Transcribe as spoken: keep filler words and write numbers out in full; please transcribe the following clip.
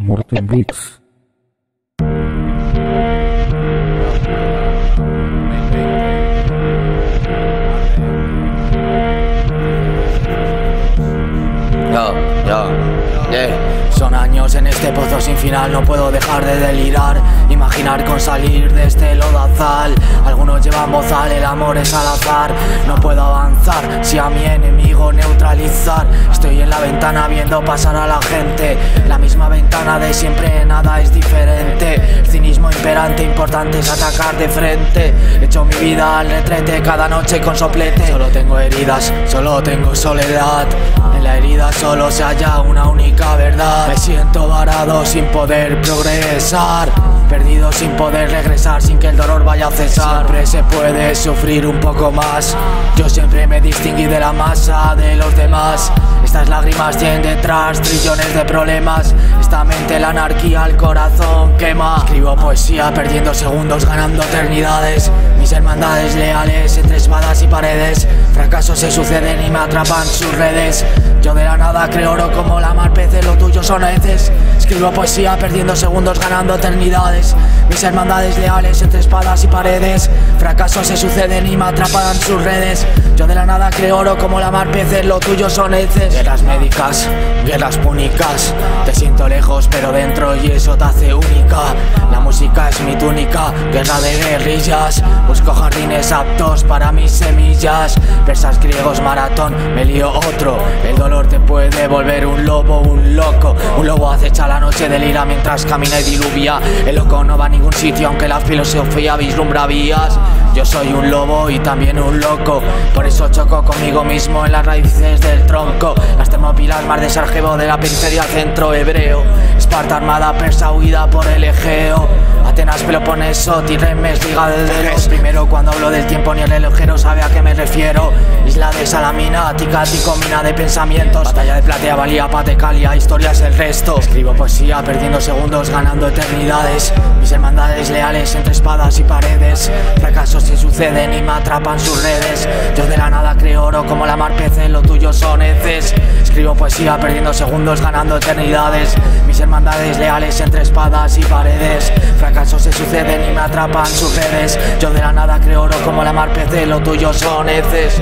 morto in blitz. Yo, yo, yeah. Son años en este pozo sin final, no puedo dejar de delirar, imaginar con salir de este lodazal. Algunos llevan bozal, el amor es al azar. No puedo avanzar si a mi enemigo neutralizar. Estoy en la ventana viendo pasar a la gente, la misma ventana de siempre, nada es diferente. Cinismo imperante, importante es atacar de frente. Echo mi vida al retrete, cada noche con soplete. Solo tengo heridas, solo tengo soledad. En la herida solo se halla una única verdad. Me siento varado sin poder progresar, perdido sin poder regresar, sin que el dolor vaya a cesar. Siempre se puede sufrir un poco más. Yo siempre me distinguí de la masa de los demás. Estas lágrimas tienen detrás trillones de problemas. Esta mente, la anarquía, el corazón quema. Escribo poesía perdiendo segundos, ganando eternidades. Mis hermandades leales entre espadas y paredes. Fracasos se suceden y me atrapan sus redes. Yo de la nada creo oro como la mar peces, lo tuyo son heces. Escribo poesía perdiendo segundos, ganando eternidades. Mis hermandades leales entre espadas y paredes. Fracasos se suceden y me atrapan sus redes. Yo de la nada creo oro como la mar peces, lo tuyo son heces. Guerras médicas, guerras púnicas. Te siento lejos pero dentro y eso te hace única. La música es mi túnica, guerra de guerrillas. Busco jardines aptos para mis semillas. Persas, griegos, maratón, me lío otro. El dolor te puede volver un lobo, un loco. Un lobo acecha la noche, delira mientras camina y diluvia. El loco no va a ningún sitio aunque la filosofía vislumbra vías. Yo soy un lobo y también un loco, por eso choco conmigo mismo en las raíces del tronco. Las Termópilas, mar de Sarajevo, de la periferia al centro hebreo. Esparta armada, persa huida por el Egeo. Atenas, Peloponeso, Tirremes, Liga de Delos. Primero cuando hablo del tiempo ni el relojero sabe a qué me refiero. Isla de Salamina, Ática, Ático, mina de pensamientos. Batalla de Platea, Valía, Patecalia, historia es el resto. Escribo poesía perdiendo segundos, ganando eternidades. Mis hermandades leales entre espadas y paredes. Fracasos se suceden y me atrapan sus redes. Yo de la nada creo oro como la mar peces, lo tuyo son heces. Escribo poesía perdiendo segundos, ganando eternidades. Mis hermandades leales entre espadas y paredes. Fracasos se suceden y me atrapan sus redes. Yo de la nada creo oro como la mar peces, lo tuyo son heces.